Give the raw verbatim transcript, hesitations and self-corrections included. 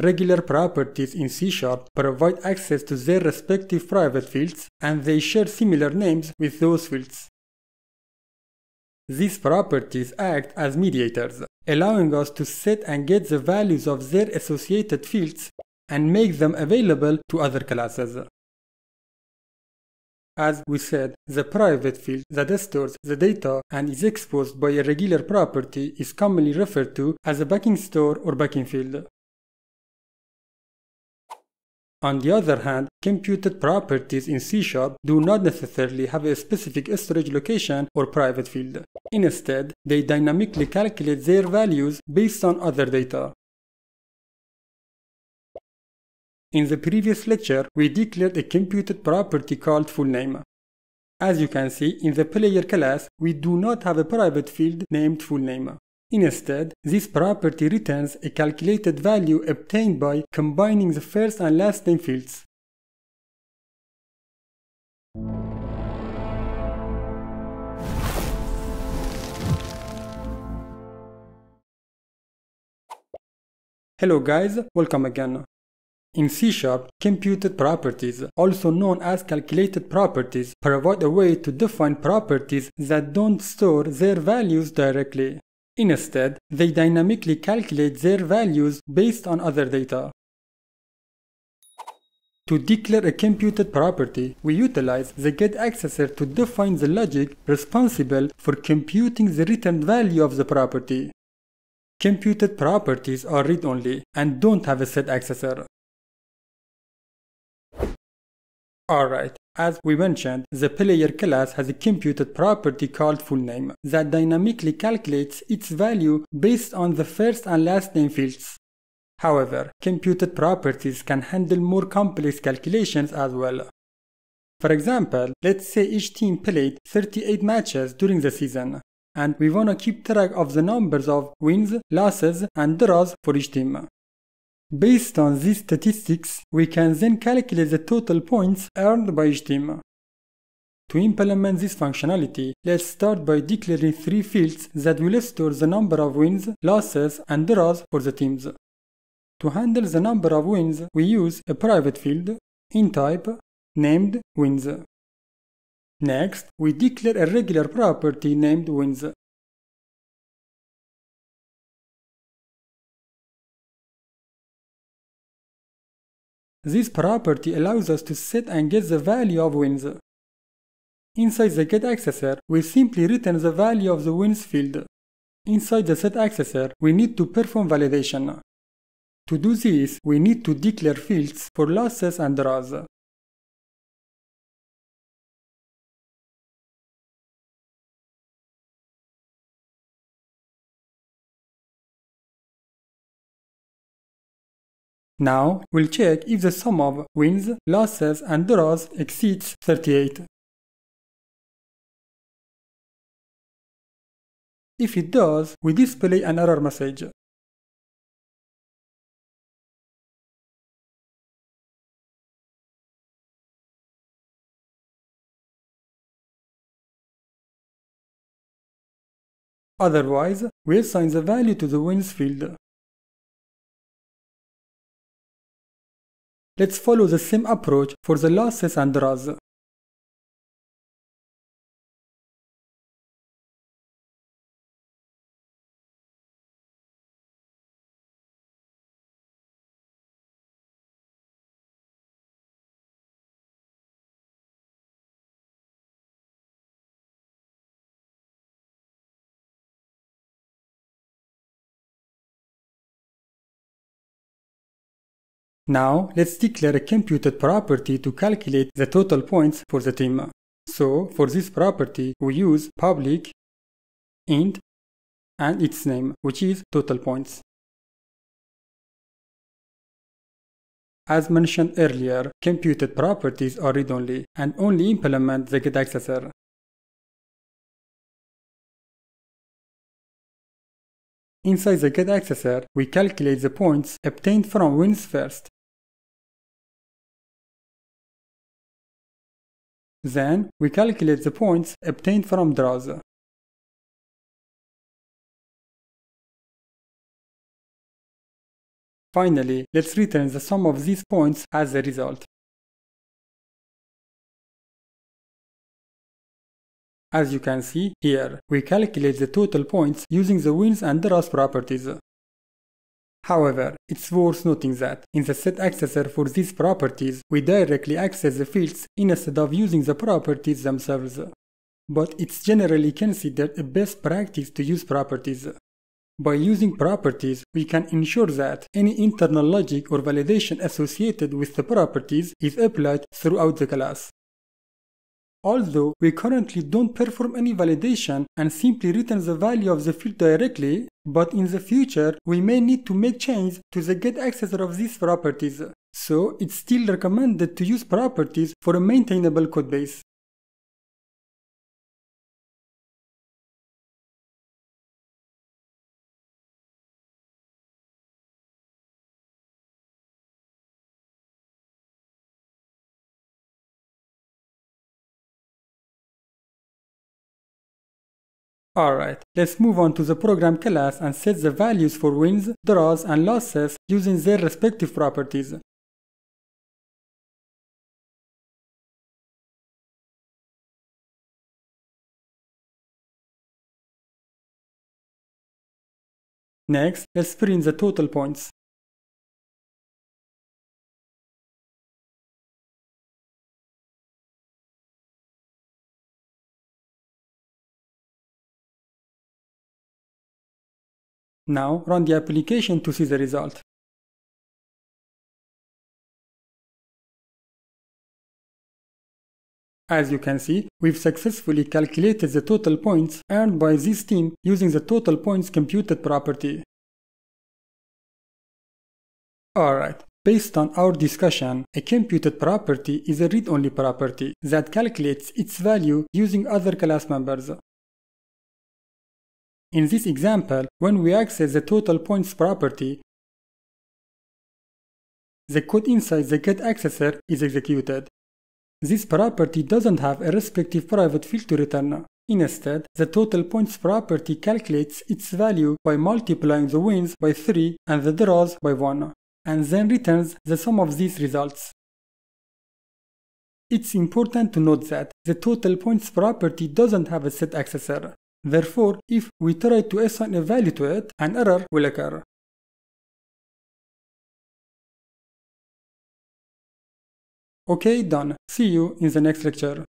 Regular properties in C sharp provide access to their respective private fields, and they share similar names with those fields. These properties act as mediators, allowing us to set and get the values of their associated fields and make them available to other classes. As we said, the private field that stores the data and is exposed by a regular property is commonly referred to as a backing store or backing field. On the other hand, computed properties in C sharp do not necessarily have a specific storage location or private field. Instead, they dynamically calculate their values based on other data. In the previous lecture, we declared a computed property called full name. As you can see, in the player class, we do not have a private field named full name. Instead, this property returns a calculated value obtained by combining the first and last name fields. Hello guys, welcome again. In C sharp, computed properties, also known as calculated properties, provide a way to define properties that don't store their values directly. Instead, they dynamically calculate their values based on other data. To declare a computed property, we utilize the getAccessor to define the logic responsible for computing the returned value of the property. Computed properties are read-only and don't have a set accessor. Alright, as we mentioned, the player class has a computed property called full name that dynamically calculates its value based on the first and last name fields. However, computed properties can handle more complex calculations as well. For example, let's say each team played thirty-eight matches during the season, and we want to keep track of the numbers of wins, losses, and draws for each team. Based on these statistics, we can then calculate the total points earned by each team. To implement this functionality, let's start by declaring three fields that will store the number of wins, losses, and draws for the teams. To handle the number of wins, we use a private field, in type, named wins. Next, we declare a regular property named wins. This property allows us to set and get the value of wins. Inside the getAccessor, we simply return the value of the wins field. Inside the setAccessor, we need to perform validation. To do this, we need to declare fields for losses and draws. Now, we'll check if the sum of wins, losses, and draws exceeds thirty-eight. If it does, we display an error message. Otherwise, we assign the value to the wins field. Let's follow the same approach for the losses and draws. Now, let's declare a computed property to calculate the total points for the team. So, for this property, we use public, int, and its name, which is total points. As mentioned earlier, computed properties are read-only and only implement the getAccessor. Inside the getAccessor, we calculate the points obtained from wins first. Then, we calculate the points obtained from draws. Finally, let's return the sum of these points as a result. As you can see here, we calculate the total points using the wins and the rows properties. However, it's worth noting that, in the set accessor for these properties, we directly access the fields instead of using the properties themselves. But it's generally considered a best practice to use properties. By using properties, we can ensure that any internal logic or validation associated with the properties is applied throughout the class. Although we currently don't perform any validation and simply return the value of the field directly, but in the future we may need to make changes to the get accessor of these properties. So it's still recommended to use properties for a maintainable codebase. Alright, let's move on to the program class and set the values for wins, draws, and losses using their respective properties. Next, let's print the total points. Now run the application to see the result. As you can see, we've successfully calculated the total points earned by this team using the total points computed property. Alright, based on our discussion, a computed property is a read-only property that calculates its value using other class members. In this example, when we access the total points property, the code inside the get accessor is executed. This property doesn't have a respective private field to return. Instead, the total points property calculates its value by multiplying the wins by three and the draws by one, and then returns the sum of these results. It's important to note that the total points property doesn't have a set accessor. Therefore, if we try to assign a value to it, an error will occur. Okay, done. See you in the next lecture.